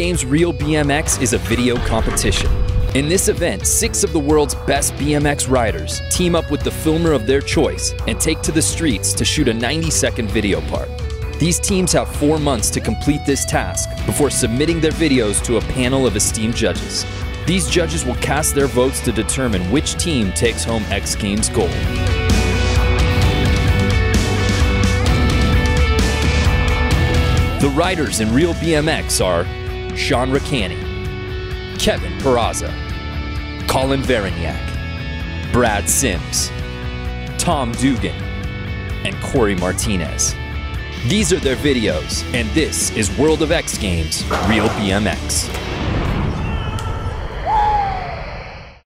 Games Real BMX is a video competition. In this event, 6 of the world's best BMX riders team up with the filmer of their choice and take to the streets to shoot a 90-second video part. These teams have 4 months to complete this task before submitting their videos to a panel of esteemed judges. These judges will cast their votes to determine which team takes home X Games gold. The riders in Real BMX are Sean Ricany, Kevin Peraza, Colin Varanyak, Brad Simms, Tom Dugan, and Corey Martinez. These are their videos, and this is World of X Games Real BMX.